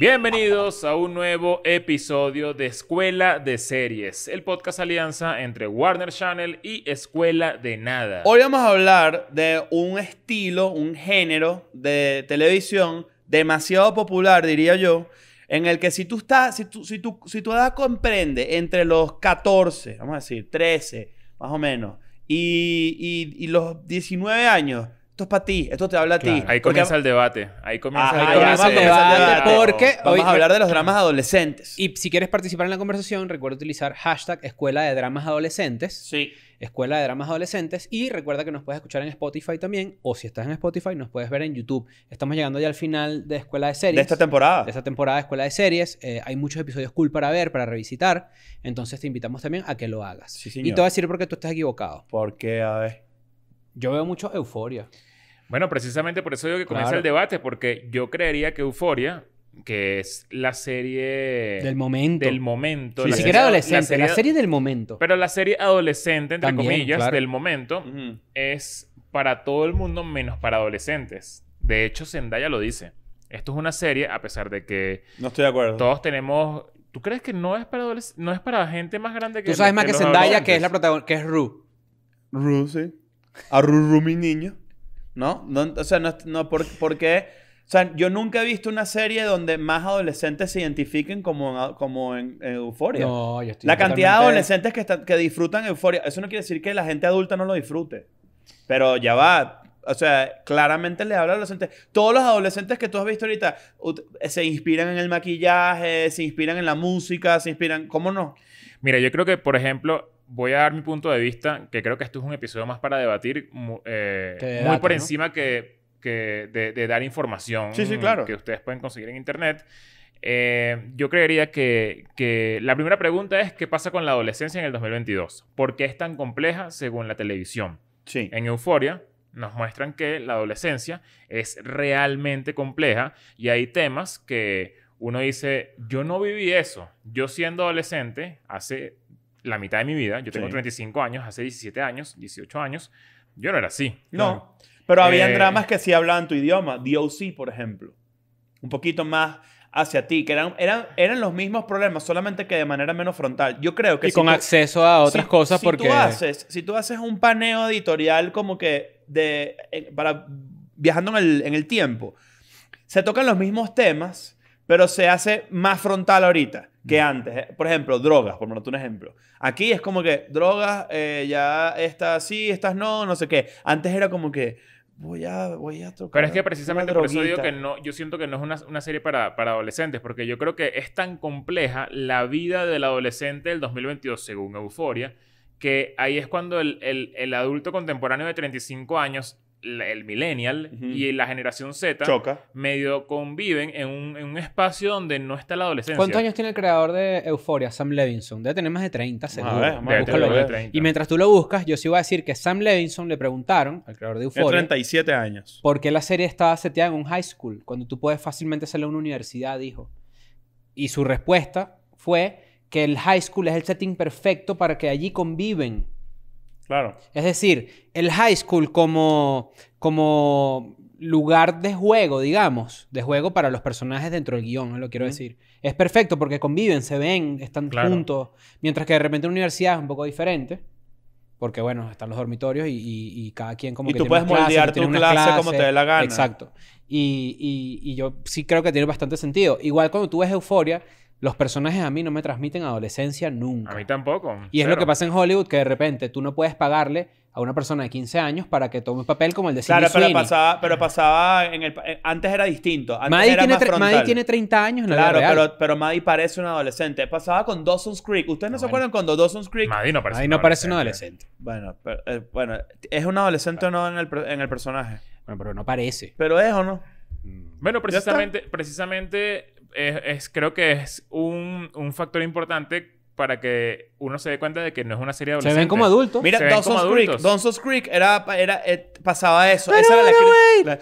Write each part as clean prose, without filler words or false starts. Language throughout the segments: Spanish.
Bienvenidos a un nuevo episodio de Escuela de Series, el podcast alianza entre Warner Channel y Escuela de Nada. Hoy vamos a hablar de un estilo, un género de televisión demasiado popular, diría yo, en el que si tu edad comprende entre los 14, vamos a decir 13, más o menos, y los 19 años... Esto es para ti, esto te habla a ti. Ahí comienza el debate. Ahí comienza el debate. Porque vamos a hablar de los dramas adolescentes. Y si quieres participar en la conversación, recuerda utilizar hashtag Escuela de Dramas Adolescentes. Sí. Escuela de Dramas Adolescentes. Y recuerda que nos puedes escuchar en Spotify también. O si estás en Spotify, nos puedes ver en YouTube. Estamos llegando ya al final de Escuela de Series. De esta temporada. De esta temporada de Escuela de Series. Hay muchos episodios cool para ver, para revisitar. Entonces te invitamos también a que lo hagas. Sí, señor. Y te voy a decir por qué tú estás equivocado. Porque, a ver... Yo veo mucho Euphoria. Bueno, precisamente por eso digo que comienza el debate, porque yo creería que Euphoria, que es la serie... Del momento. Ni siquiera adolescente, la serie del momento. Pero la serie adolescente, entre comillas, claro, del momento, es para todo el mundo menos para adolescentes. De hecho, Zendaya lo dice. Esto es una serie, a pesar de que... No estoy de acuerdo. Todos tenemos... ¿Tú crees que no es para adolescentes? No es para gente más grande que... Tú sabes más que Zendaya, que es la protagonista, que es Rue. Rue, sí. A Ruru, mi niño. ¿No? O sea, porque... O sea, yo nunca he visto una serie donde más adolescentes se identifiquen como en Euphoria. No, yo estoy... La cantidad de adolescentes que disfrutan Euphoria... Eso no quiere decir que la gente adulta no lo disfrute. Pero ya va... O sea, claramente le habla a los adolescentes. Todos los adolescentes que tú has visto ahorita se inspiran en el maquillaje, se inspiran en la música, se inspiran... ¿Cómo no? Mira, yo creo que, por ejemplo... Voy a dar mi punto de vista, que creo que esto es un episodio más para debatir, muy por encima que de dar información, sí, claro, que ustedes pueden conseguir en internet. Yo creería que la primera pregunta es, ¿qué pasa con la adolescencia en el 2022? ¿Por qué es tan compleja según la televisión? Sí. En Euphoria nos muestran que la adolescencia es realmente compleja y hay temas que uno dice, yo no viví eso. Yo siendo adolescente hace... la mitad de mi vida. Yo tengo 35 años. Hace 17 años, 18 años. Yo no era así. No. Pero habían dramas que sí hablaban tu idioma. The OC, por ejemplo. Un poquito más hacia ti. Que eran los mismos problemas, solamente que de manera menos frontal. Yo creo que... Y si con acceso a otras cosas porque... Si tú haces un paneo editorial como que de... para... viajando en el tiempo. Se tocan los mismos temas, pero se hace más frontal ahorita que antes. Por ejemplo, drogas, por ponerte un ejemplo. Aquí es como que drogas, ya estas sí, estas no, no sé qué. Antes era como que voy a tocar. Pero es que precisamente por eso digo que no, yo siento que no es una serie para adolescentes, porque yo creo que es tan compleja la vida del adolescente del 2022, según Euphoria, que ahí es cuando el adulto contemporáneo de 35 años, el millennial y la generación Z medio conviven en un espacio donde no está la adolescencia. ¿Cuántos años tiene el creador de Euphoria, Sam Levinson? Debe tener más de 30, seguro. Debe tener 30. Y mientras tú lo buscas, yo sí voy a decir que Sam Levinson le preguntaron al creador de Euphoria... Es 37 años. ¿Por qué la serie estaba seteada en un high school cuando tú puedes fácilmente hacerla en una universidad? Dijo. Y su respuesta fue que el high school es el setting perfecto para que allí conviven. Claro. Es decir, el high school como lugar de juego, digamos, de juego para los personajes dentro del guión, ¿no? Lo quiero decir. Es perfecto porque conviven, se ven, están juntos. Mientras que de repente una universidad es un poco diferente. Porque, bueno, están los dormitorios y cada quien como que tiene una clase. Y tú puedes moldear tu clase como te dé la gana. Exacto. Y yo sí creo que tiene bastante sentido. Igual cuando tú ves Euphoria... Los personajes a mí no me transmiten adolescencia nunca. A mí tampoco. Y es lo que pasa en Hollywood, que de repente tú no puedes pagarle a una persona de 15 años para que tome un papel como el de Sydney Sweeney. Claro, pero pasaba antes era distinto. Maddy tiene 30 años en la vida real. Claro, pero Maddy parece un adolescente. Pasaba con Dawson's Creek. ¿Ustedes no se acuerdan cuando Dawson's Creek? Maddy no parece un adolescente. Bueno, pero, bueno, ¿es un adolescente o no en el personaje? Bueno, pero no parece. ¿Pero es o no? Bueno, precisamente... creo que es un factor importante para que uno se dé cuenta de que no es una serie de adolescentes. Se ven como adultos. Mira, Dawson's Creek pasaba eso. Esa era la...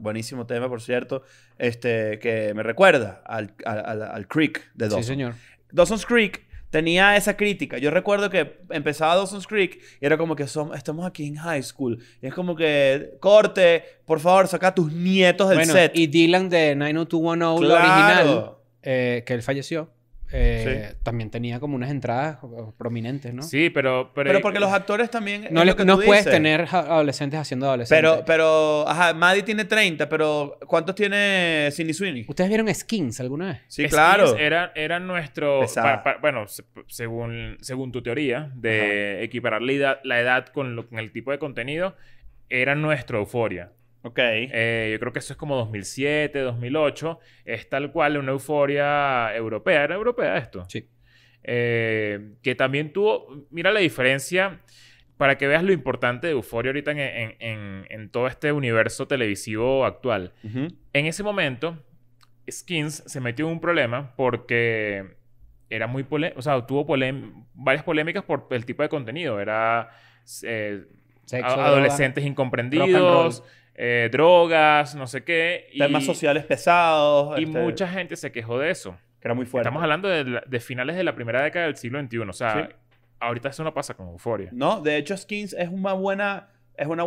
Buenísimo tema, por cierto, que me recuerda al Creek de Dawson. Sí, señor. Dawson's Creek tenía esa crítica. Yo recuerdo que empezaba Dawson's Creek y era como que estamos aquí en high school. Y es como que, corte, por favor, saca a tus nietos del set. Y Dylan de 90210, claro, la original, que él falleció, sí, también tenía como unas entradas prominentes, ¿no? Sí, pero porque los actores también... No, no puedes tener adolescentes haciendo adolescentes. Pero ajá, Maddy tiene 30, pero ¿cuántos tiene Sydney Sweeney? ¿Ustedes vieron Skins alguna vez? Sí, Skins, claro. Era nuestro... bueno, según tu teoría de equiparar la edad con el tipo de contenido, era nuestra Euphoria. Ok. Yo creo que eso es como 2007, 2008. Es tal cual una Euphoria europea. ¿Era europea esto? Sí. Que también tuvo... Mira la diferencia para que veas lo importante de Euphoria ahorita en todo este universo televisivo actual. En ese momento, Skins se metió en un problema porque era muy polémico. O sea, tuvo varias polémicas por el tipo de contenido. Era sexo, adolescentes incomprendidos... drogas, no sé qué. Temas sociales pesados. Y mucha gente se quejó de eso. Que era muy fuerte. Estamos hablando de finales de la primera década del siglo XXI. O sea, ¿sí? Ahorita eso no pasa con Euphoria. No, de hecho Skins es una buena... Es una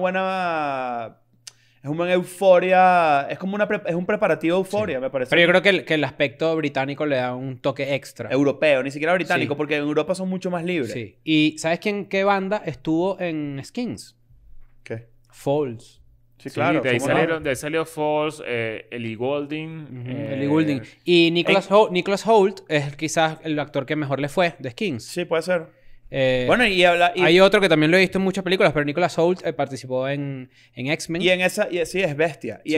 Euphoria... Es como un preparativo Euphoria, sí, me parece. Pero yo creo que el aspecto británico le da un toque extra. Europeo, ni siquiera británico, sí, porque en Europa son mucho más libres. Sí. ¿Y sabes qué banda estuvo en Skins? ¿Qué? Falls. Sí, claro. Sí, de ahí salió Falls, Ellie Goulding. Ellie Goulding. Y Nicholas Holt es quizás el actor que mejor le fue de Skins. Sí, puede ser. Bueno, hay otro que también lo he visto en muchas películas, pero Nicholas Holt participó en X-Men. Y en esa... sí, es bestia. Y, sí,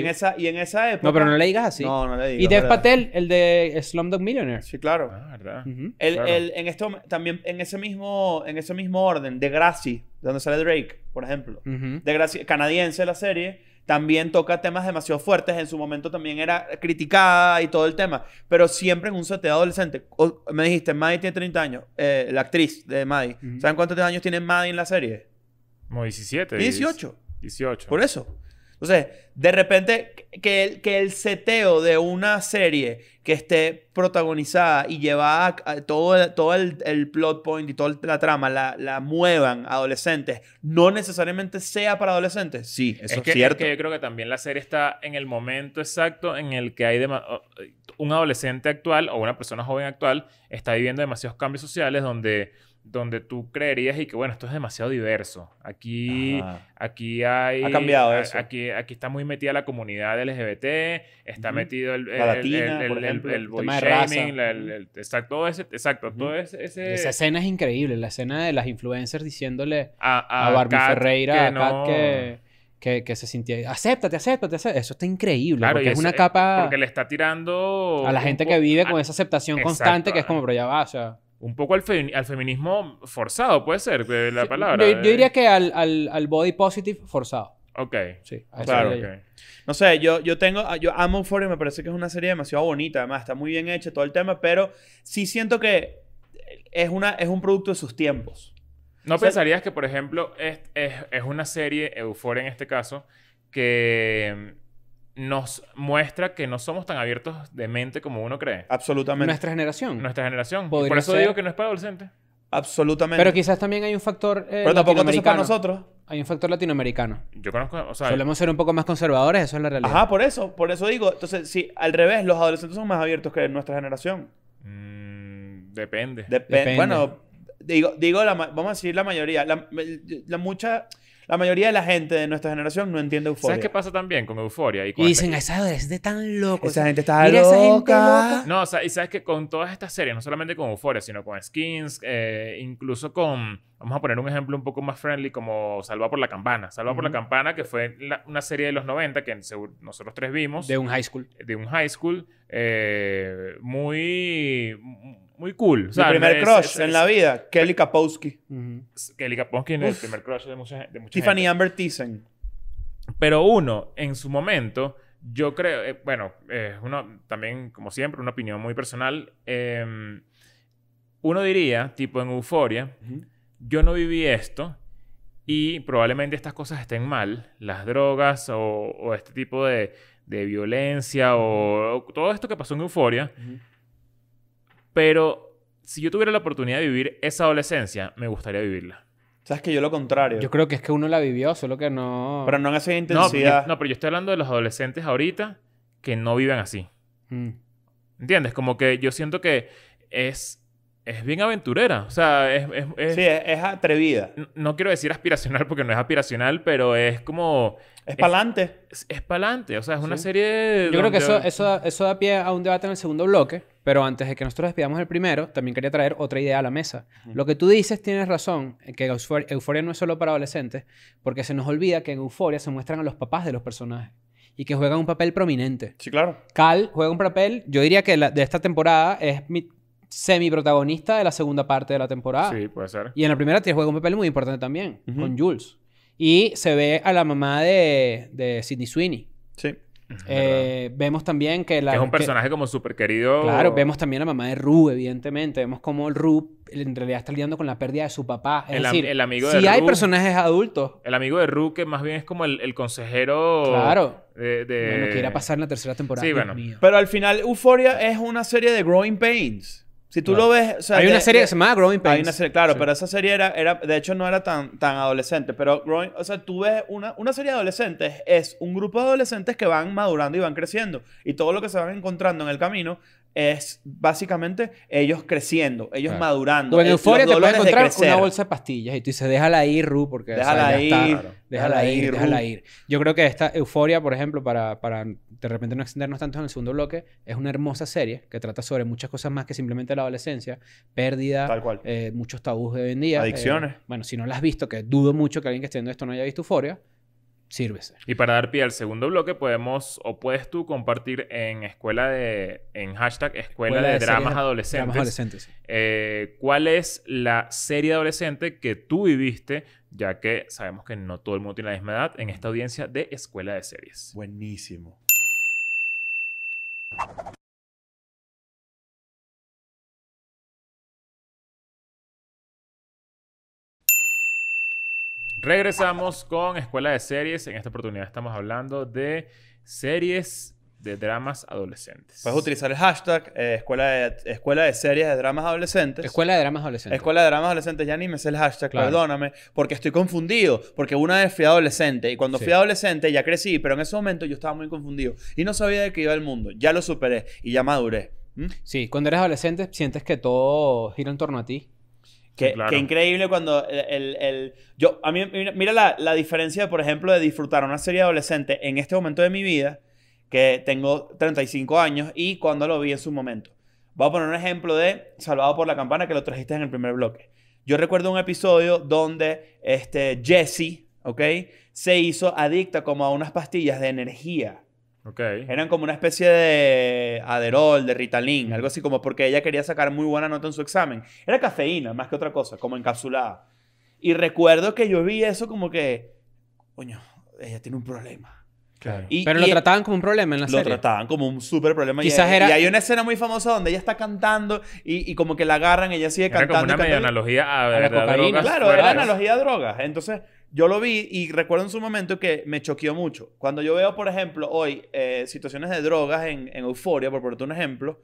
en esa época... No, pero no le digas así. No, no le digas. Y Dev Patel, el de Slumdog Millionaire. Sí, claro. Ah, verdad. También en ese mismo orden, Degrassi, donde sale Drake, por ejemplo. Degrassi, canadiense la serie, también toca temas demasiado fuertes. En su momento también era criticada y todo el tema. Pero siempre en un seteo adolescente. Me dijiste, Maddy tiene 30 años. La actriz de Maddy. ¿Saben cuántos años tiene Maddy en la serie? Como 17. 18. 18. Por eso. Entonces, de repente, que el seteo de una serie que esté protagonizada y llevada a todo el plot point y toda la trama, la muevan adolescentes, no necesariamente sea para adolescentes. Sí, eso es cierto. Es que yo creo que también la serie está en el momento exacto en el que hay un adolescente actual o una persona joven actual está viviendo demasiados cambios sociales donde tú creerías y que, bueno, esto es demasiado diverso. Aquí hay... Ha cambiado eso. Aquí está muy metida la comunidad LGBT, está metido el boy shaming, todo ese... Esa escena es increíble, la escena de las influencers diciéndole a Barbie Kat, Ferreira, a Kat, no, que se sentía... ¡Acéptate! Eso está increíble, claro, porque es una capa... Porque le está tirando... A la gente que vive con esa aceptación constante, que es como, pero ya va, o sea... Un poco al feminismo forzado, puede ser, la palabra. Yo diría que al body positive forzado. Ok. Sí. Claro, okay. No sé, yo amo Euphoria, me parece que es una serie demasiado bonita. Además, está muy bien hecha todo el tema, pero sí siento que es un producto de sus tiempos. ¿No pensarías que, por ejemplo, es una serie, Euphoria en este caso, que... nos muestra que no somos tan abiertos de mente como uno cree? Absolutamente. Nuestra generación. Por eso digo que no es para adolescentes. Absolutamente. Pero quizás también hay un factor pero tampoco es para nosotros. Hay un factor latinoamericano. Yo conozco... O sea, solemos ser un poco más conservadores. Eso es la realidad. Ajá, por eso digo. Entonces, sí, al revés. Los adolescentes son más abiertos que nuestra generación. Depende. Depende. Bueno, digo vamos a decir la mayoría. La mayoría de la gente de nuestra generación no entiende Euphoria. ¿Sabes qué pasa también con Euphoria? Y dicen, esa adolescente es tan loco. Esa gente está loca. Mira esa gente loca. No, o sea, y sabes que con todas estas series, no solamente con Euphoria, sino con Skins, incluso con... Vamos a poner un ejemplo un poco más friendly como Salvado por la Campana. Salvado por la Campana, que fue una serie de los 90 que nosotros tres vimos. De un high school. Muy cool. Mi primer crush en la vida, Kelly Kapowski. Kelly Kapowski es el primer crush de mucha gente. Tiffani Amber Thiessen. Pero uno, en su momento, yo creo... bueno, uno también, como siempre, una opinión muy personal. Uno diría, tipo en Euphoria, yo no viví esto y probablemente estas cosas estén mal. Las drogas o este tipo de violencia o todo esto que pasó en Euphoria... Pero si yo tuviera la oportunidad de vivir esa adolescencia, me gustaría vivirla. ¿Sabes que yo lo contrario? Yo creo que es que uno la vivió, solo que no... Pero no en esa intensidad. No, pero yo estoy hablando de los adolescentes ahorita que no viven así. Mm. ¿Entiendes? Como que yo siento que es bien aventurera. O sea, sí, es atrevida. No quiero decir aspiracional porque no es aspiracional, pero es como... Es pa'lante. Es pa'lante. O sea, es una serie de... Yo creo que eso da pie a un debate en el segundo bloque. Pero antes de que nosotros despidamos el primero, también quería traer otra idea a la mesa. Lo que tú dices, tienes razón, que Euphoria no es solo para adolescentes, porque se nos olvida que en Euphoria se muestran a los papás de los personajes y que juegan un papel prominente. Sí, claro. Cal juega un papel, yo diría que de esta temporada es mi semi-protagonista de la segunda parte de la temporada. Sí, puede ser. Y en la primera te juega un papel muy importante también, con Jules. Y se ve a la mamá de Sydney Sweeney. Sí. Vemos también que es un personaje como súper querido. Claro, vemos también a la mamá de Rue, evidentemente. Vemos cómo Rue en realidad está lidiando con la pérdida de su papá. Es decir, el amigo de Rue, hay personajes adultos. El amigo de Rue que más bien es como el consejero. Claro. Bueno, que irá a pasar en la tercera temporada. Sí, bueno. Pero al final Euphoria es una serie de Growing Pains. Si tú lo ves... O sea, hay una serie que se llama Growing Pains. Hay una serie, claro, pero esa serie era... De hecho, no era tan adolescente. Pero Growing... O sea, tú ves una serie de adolescentes. Es un grupo de adolescentes que van madurando y van creciendo. Y todo lo que se van encontrando en el camino es básicamente ellos creciendo, ellos madurando. Bueno, en Euphoria te puedes encontrar una bolsa de pastillas y tú dices, déjala ir, Ru, porque... Déjala ir. Yo creo que esta Euphoria, por ejemplo, para de repente no extendernos tanto en el segundo bloque, es una hermosa serie que trata sobre muchas cosas más que simplemente la adolescencia. Pérdida, tal cual. Muchos tabús de hoy en día. Adicciones. Bueno, si no la has visto, que dudo mucho que alguien que esté viendo esto no haya visto Euphoria, sírvese. Y para dar pie al segundo bloque, puedes tú compartir en hashtag Escuela de Dramas Adolescentes. Dramas Adolescentes, sí. ¿Cuál es la serie adolescente que tú viviste? Ya que sabemos que no todo el mundo tiene la misma edad en esta audiencia de Escuela de Series. Buenísimo. Regresamos con Escuela de Series. En esta oportunidad estamos hablando de series de dramas adolescentes. Puedes utilizar el hashtag Escuela de Series de Dramas Adolescentes. Escuela de Dramas Adolescentes. Escuela de Dramas Adolescentes. Ya ni me sé el hashtag, perdóname. Porque estoy confundido. Porque una vez fui adolescente. Y cuando fui adolescente ya crecí. Pero en ese momento yo estaba muy confundido. Y no sabía de qué iba el mundo. Ya lo superé. Y ya maduré. ¿Mm? Sí. Cuando eres adolescente sientes que todo gira en torno a ti. Qué increíble cuando mira la diferencia, por ejemplo, de disfrutar una serie adolescente en este momento de mi vida, que tengo 35 años, y cuando lo vi en su momento. Voy a poner un ejemplo de Salvado por la Campana, que lo trajiste en el primer bloque. Yo recuerdo un episodio donde Jessie, se hizo adicta como a unas pastillas de energía. Eran como una especie de Aderol, de Ritalin, algo así, como porque ella quería sacar muy buena nota en su examen. Era cafeína, más que otra cosa, como encapsulada. Y recuerdo que yo vi eso como que, coño, ella tiene un problema. Claro. Pero lo trataban como un problema en la serie. Lo trataban como un súper problema. Y hay una escena muy famosa donde ella está cantando y como que la agarran, ella sigue cantando. Era como una media analogía a la cocaína. Claro, era analogía a drogas. Entonces... Yo lo vi y recuerdo en su momento que me choqueó mucho. Cuando yo veo, por ejemplo, hoy situaciones de drogas en Euphoria, por ponerte un ejemplo,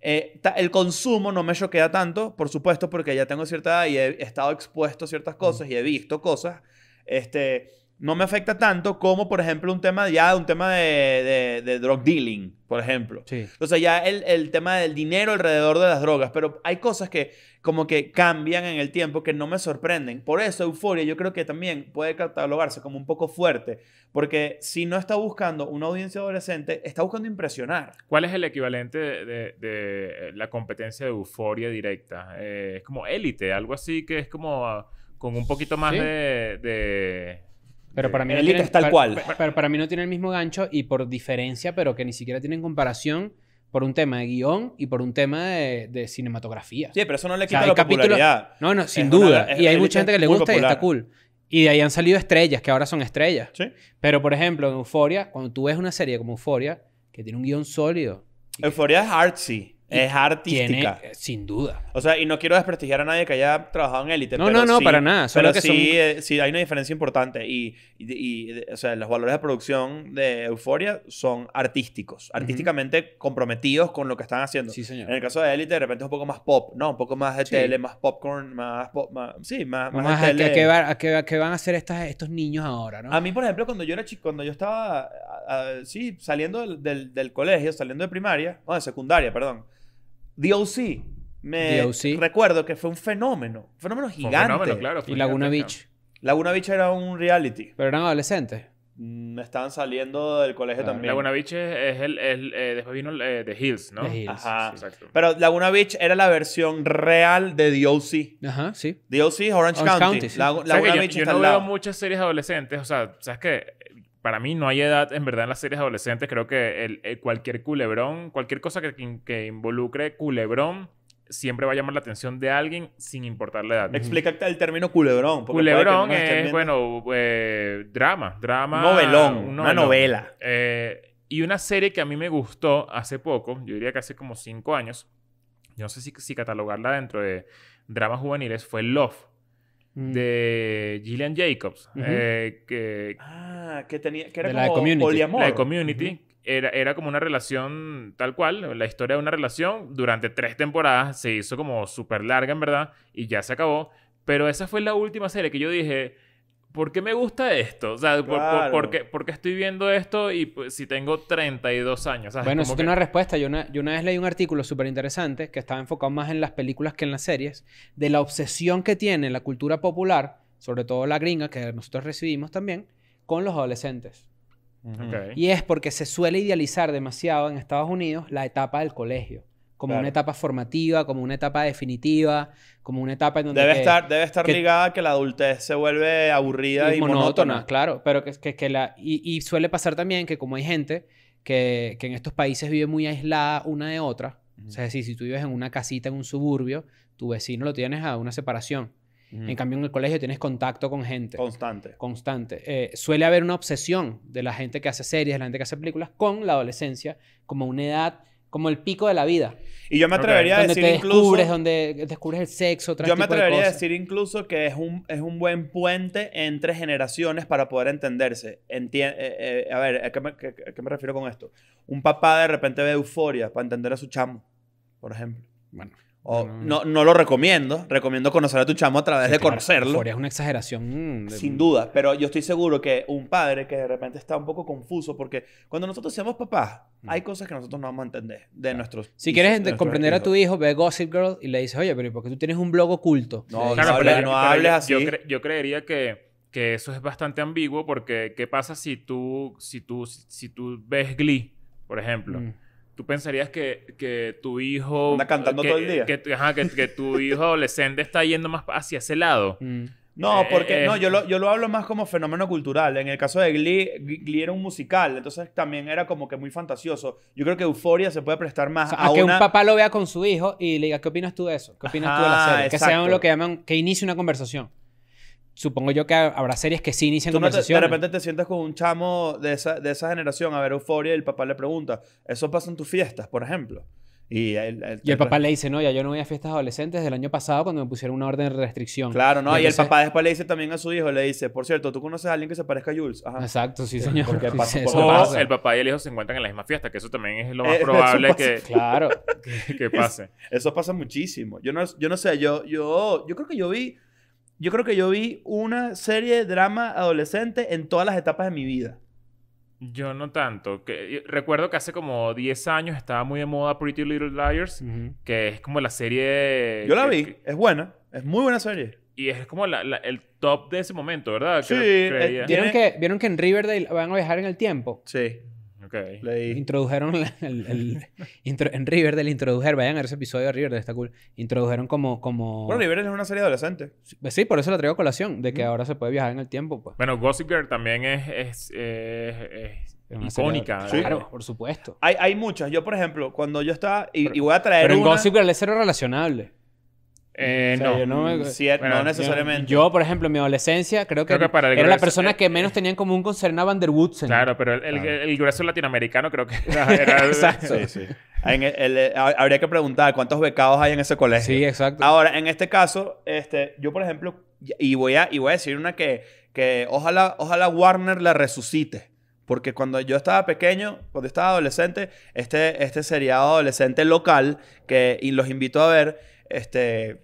el consumo no me choquea tanto, por supuesto, porque ya tengo cierta edad y he estado expuesto a ciertas cosas y he visto cosas. No me afecta tanto como, por ejemplo, un tema de drug dealing, por ejemplo. Sí. O sea, ya el tema del dinero alrededor de las drogas. Pero hay cosas que como que cambian en el tiempo que no me sorprenden. Por eso Euphoria yo creo que también puede catalogarse como un poco fuerte. Porque si no está buscando una audiencia adolescente, está buscando impresionar. ¿Cuál es el equivalente de la competencia de Euphoria directa? Es como Elite, algo así que es como con un poquito más de pero para mí no tiene, para mí no tiene el mismo gancho y por diferencia, pero que ni siquiera tienen comparación por un tema de guión y por un tema de cinematografía. Sí, pero eso no le quita la popularidad. No, sin duda. Y hay mucha gente que le gusta y está cool. Y de ahí han salido estrellas, que ahora son estrellas. ¿Sí? Pero, por ejemplo, en Euphoria, cuando tú ves una serie como Euphoria, que tiene un guión sólido. Euphoria es artsy. Es artística. Tiene, sin duda. O sea, y no quiero desprestigiar a nadie que haya trabajado en Élite. No, pero no, sí, para nada. Solo pero que sí, son... sí, hay una diferencia importante. O sea, los valores de producción de Euphoria son artísticos. Artísticamente comprometidos con lo que están haciendo. Sí, señor. En el caso de Élite, de repente es un poco más pop. No, un poco más de tele, más popcorn, más pop. Sí, más de tele. ¿A qué van a hacer estos niños ahora, no? A mí, por ejemplo, cuando yo era chico, cuando yo estaba saliendo del colegio, saliendo de primaria, no, de secundaria, perdón. The OC. Recuerdo que fue un fenómeno. Un fenómeno gigante. Un fenómeno, claro. Y Laguna Beach. Laguna Beach era un reality. Pero eran adolescentes. Estaban saliendo del colegio también. Laguna Beach es después vino The Hills, ¿no? The Hills. Ajá. Sí. Exacto. Pero Laguna Beach era la versión real de The OC. Ajá, sí. The OC es Orange County. Sí. Laguna Beach yo está no al lado. Veo muchas series adolescentes. O sea, ¿sabes qué? Para mí no hay edad, en verdad, en las series adolescentes. Creo que cualquier culebrón, cualquier cosa que involucre culebrón, siempre va a llamar la atención de alguien sin importar la edad. Explica el término culebrón. Culebrón es, bueno, drama. Novelón, una novela. Y una serie que a mí me gustó hace poco, yo diría que hace como 5 años, yo no sé si catalogarla dentro de dramas juveniles, fue Love. De Gillian Jacobs. Que era como poliamor. La de Community. Era como una relación tal cual. La historia de una relación durante 3 temporadas. Se hizo como súper larga, en verdad. Y ya se acabó. Pero esa fue la última serie que yo dije... ¿Por qué me gusta esto? O sea, claro. ¿Por qué estoy viendo esto y si tengo 32 años? O sea, bueno, eso tiene una respuesta. Yo una vez leí un artículo súper interesante que estaba enfocado más en las películas que en las series, de la obsesión que tiene la cultura popular, sobre todo la gringa, que nosotros recibimos también, con los adolescentes. Okay. Y es porque se suele idealizar demasiado en Estados Unidos la etapa del colegio. Como una etapa formativa, como una etapa definitiva, como una etapa en donde... Debe estar ligada a que la adultez se vuelve aburrida y monótona. Claro, pero y suele pasar también que como hay gente que en estos países vive muy aislada una de otra, o sea, es decir, si tú vives en una casita, en un suburbio, tu vecino lo tienes a una separación. En cambio, en el colegio tienes contacto con gente. Constante. Suele haber una obsesión de la gente que hace series, de la gente que hace películas, con la adolescencia como una edad... Como el pico de la vida. Y yo me atrevería a decir incluso... Donde descubres el sexo, otro tipo de cosas. Yo me atrevería a decir incluso que es un buen puente entre generaciones para poder entenderse. A ver, ¿a qué me refiero con esto? Un papá de repente ve Euforia para entender a su chamo, por ejemplo. Bueno... No lo recomiendo. Recomiendo conocer a tu chamo a través de conocerlo. Euforia es una exageración. Sin duda. Pero yo estoy seguro que un padre que de repente está un poco confuso porque cuando nosotros seamos papás, hay cosas que nosotros no vamos a entender de nuestros... Si quieres comprender a tu hijo, ve Gossip Girl y le dices, oye, pero ¿por qué tú tienes un blog oculto? No, claro, no hables así. Yo creería que eso es bastante ambiguo porque ¿qué pasa si tú ves Glee, por ejemplo? Tú pensarías que tu hijo... Anda cantando todo el día. Que tu hijo adolescente está yendo más hacia ese lado. No, porque... No, yo lo hablo más como fenómeno cultural. En el caso de Glee era un musical. Entonces también era como que muy fantasioso. Yo creo que Euphoria se puede prestar más, o sea, a que un papá lo vea con su hijo y le diga, ¿qué opinas tú de eso? ¿Qué opinas tú de la serie? Exacto. Que sea lo que llaman... Que inicie una conversación. Supongo yo que habrá series que sí inician conversaciones. De repente te sientas con un chamo de esa generación a ver Euphoria y el papá le pregunta, ¿eso pasa en tus fiestas, por ejemplo? Y el papá le dice, no, ya yo no voy a fiestas adolescentes desde el año pasado cuando me pusieron una orden de restricción. Claro, no, y entonces el papá después le dice también a su hijo, le dice, por cierto, ¿tú conoces a alguien que se parezca a Jules? Ajá. Exacto, sí, señor. Porque pasa. El papá y el hijo se encuentran en la misma fiesta, que eso también es lo más probable que pase. Eso pasa muchísimo. Yo creo que yo vi... Yo creo que yo vi una serie de drama adolescente en todas las etapas de mi vida. Yo no tanto. Recuerdo que hace como 10 años estaba muy de moda Pretty Little Liars, que es como la serie... Yo la vi. Es buena. Es muy buena serie. Y es como el top de ese momento, ¿verdad? Sí. ¿Vieron que en Riverdale van a viajar en el tiempo? Sí. Okay. Introdujeron en Riverdale vayan a ver ese episodio de Riverdale, está cool. Introdujeron como... Bueno, Riverdale es una serie adolescente. Sí, por eso la traigo a colación, de que ahora se puede viajar en el tiempo, pues. Bueno, Gossip Girl también es icónica. Claro, por supuesto. Hay muchas. Yo, por ejemplo, cuando yo estaba... Pero en Gossip Girl es cero relacionable. O sea, no necesariamente. Yo, por ejemplo, en mi adolescencia, creo que para era la persona que menos tenía en común con Serena Van der Woodsen. Claro, pero el grueso latinoamericano creo que era exacto. Sí, sí. Habría que preguntar cuántos becados hay en ese colegio. Sí, exacto. Ahora, en este caso, yo, por ejemplo, y voy a decir una que ojalá Warner la resucite. Porque cuando yo estaba pequeño, cuando estaba adolescente, este seriado adolescente local, y los invito a ver,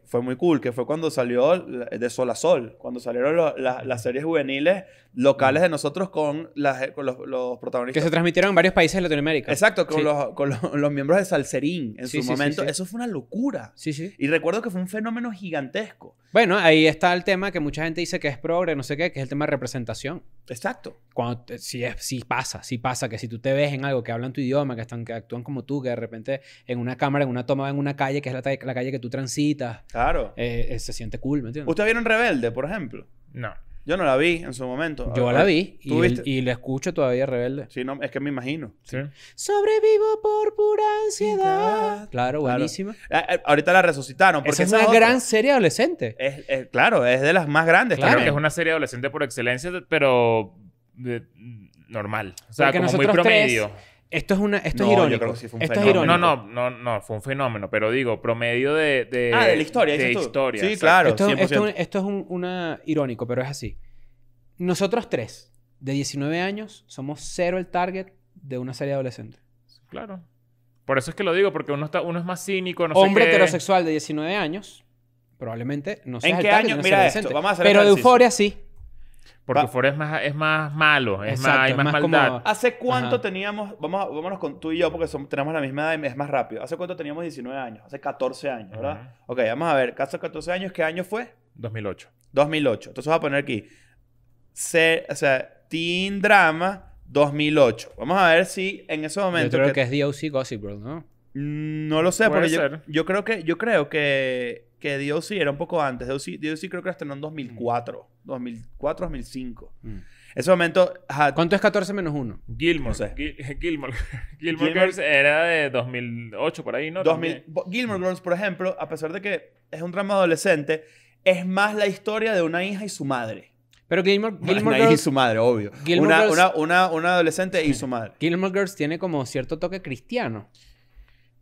fue muy cool, que fue cuando salió De Sol a Sol, cuando salieron las series juveniles locales de nosotros con los protagonistas. Que se transmitieron en varios países de Latinoamérica. Exacto, con los miembros de Salserín en su momento. Sí, sí. Eso fue una locura. Sí, sí. Y recuerdo que fue un fenómeno gigantesco. Bueno, ahí está el tema que mucha gente dice que es progre, no sé qué, que es el tema de representación. Exacto. Si pasa, que si tú te ves en algo que hablan tu idioma, que actúan como tú, que de repente en una cámara, en una toma, en una calle, que es la calle que tú transitas. Claro. Se siente cool, ¿me entiendes? ¿Ustedes vieron Rebelde, por ejemplo? No. Yo no la vi en su momento. Yo la vi y la escucho todavía Rebelde. Sí, no, es que me imagino. Sí. Sobrevivo por pura ansiedad. Claro, buenísima. Claro. Ahorita la resucitaron. Porque es una gran serie adolescente. Claro, es de las más grandes. Claro, que es una serie adolescente por excelencia, pero normal. O sea, como muy promedio. Esto es irónico. Yo creo que sí fue un fenómeno. No, fue un fenómeno, pero digo, promedio de la historia. De historia. Sí, claro. Esto es irónico, pero es así. Nosotros tres, de 19 años, somos cero el target de una serie adolescente. Claro. Por eso es que lo digo, porque uno es más cínico, no sé qué. Hombre heterosexual de 19 años, probablemente no seas el target de una serie adolescente. Vamos a hacer pero de Euphoria sí. Porque Euphoria es más malo, hay más maldad. Como... ¿Hace cuánto teníamos... Vámonos con tú y yo porque tenemos la misma edad y es más rápido. ¿Hace cuánto teníamos 19 años? Hace 14 años, ¿verdad? Ok, vamos a ver. ¿Hace 14 años qué año fue? 2008. 2008. Entonces voy a poner aquí. Teen Drama 2008. Vamos a ver si en ese momento... Yo creo que es The OC Gossip Girl, ¿no? No lo sé, porque yo creo que The OC era un poco antes. The OC creo que estrenó en 2004. 2004, 2005. En ese momento... ¿Cuánto es 14 menos 1? Gilmore. No sé. Gilmore Girls era de 2008 por ahí, ¿no? Gilmore Girls, por ejemplo, a pesar de que es un drama adolescente, es más la historia de una hija y su madre. Pero Gilmore Girls... Y su madre, obvio. Una adolescente y su madre. Gilmore Girls tiene como cierto toque cristiano.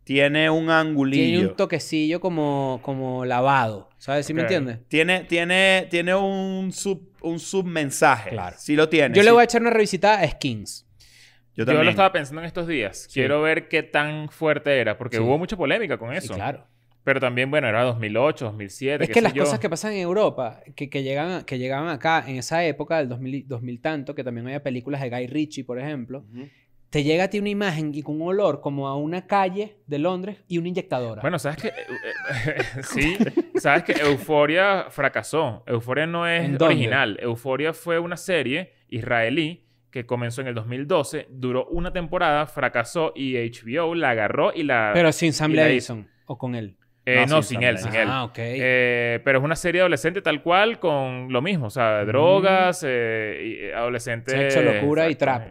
Tiene un angulillo. Tiene un toquecillo como lavado. ¿Sabes? ¿Sí me entiendes? Tiene un submensaje. Claro. Sí lo tiene. Yo le voy a echar una revisitada a Skins. Yo también. Yo lo estaba pensando en estos días. Sí. Quiero ver qué tan fuerte era. Porque hubo mucha polémica con eso. Sí, claro. Pero también, bueno, era 2008, 2007. Es que las cosas que pasan en Europa, que llegaban acá en esa época del 2000 tanto, que también había películas de Guy Ritchie, por ejemplo... Te llega a ti una imagen y con un olor como a una calle de Londres y una inyectadora. Bueno, ¿sabes qué? Sí, ¿sabes qué? Euphoria fracasó. Euphoria no es original. Euphoria fue una serie israelí que comenzó en el 2012, duró una temporada, fracasó y HBO la agarró y la... Pero sin Sam Levinson o con él. No, sin él. Ah, ok. Pero es una serie adolescente tal cual con lo mismo. O sea, drogas, adolescentes... Sexo, locura y trap.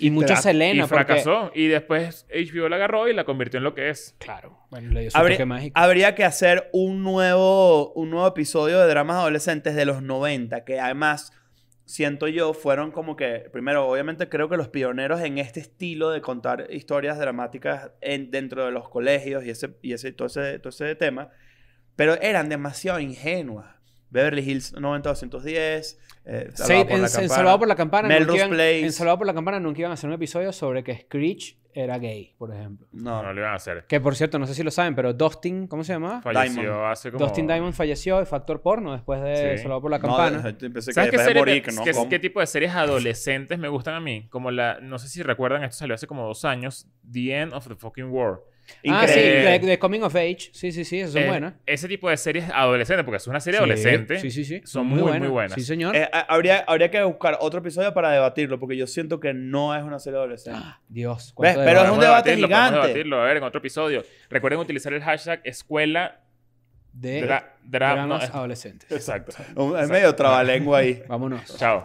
Y mucha Selena. Y fracasó. Porque... Y después HBO la agarró y la convirtió en lo que es. Claro. Bueno, le dio su toque mágico. Habría que hacer un nuevo episodio de dramas adolescentes de los 90. Que además, siento yo, fueron como que... Primero, obviamente creo que los pioneros en este estilo de contar historias dramáticas dentro de los colegios y todo ese tema. Pero eran demasiado ingenuas. Beverly Hills 90210, Salvado por la Campana. Melrose Place. En Salvado por la Campana nunca iban a hacer un episodio sobre que Screech era gay, por ejemplo. No lo iban a hacer. Que por cierto, no sé si lo saben, pero Dustin, ¿cómo se llama? Falleció hace como... Dustin Diamond falleció y fue actor porno después de Salvado por la Campana. No, ¿sabes qué tipo de series adolescentes me gustan a mí? Como no sé si recuerdan, esto salió hace como 2 años, The End of the Fucking War. Increíble. Ah, sí, de Coming of Age. Sí, esas son buenas. Ese tipo de series adolescentes, porque es una serie adolescente. Sí. Son muy buenas. Sí, señor. Habría que buscar otro episodio para debatirlo, porque yo siento que no es una serie adolescente. ¡Ah, Dios! ¿Ves? Pero es un debate gigante. Vamos a debatirlo, a ver, en otro episodio. Recuerden utilizar el hashtag Escuela de Dramas Adolescentes. Exacto. Es medio trabalengua ahí. Vámonos. Chao.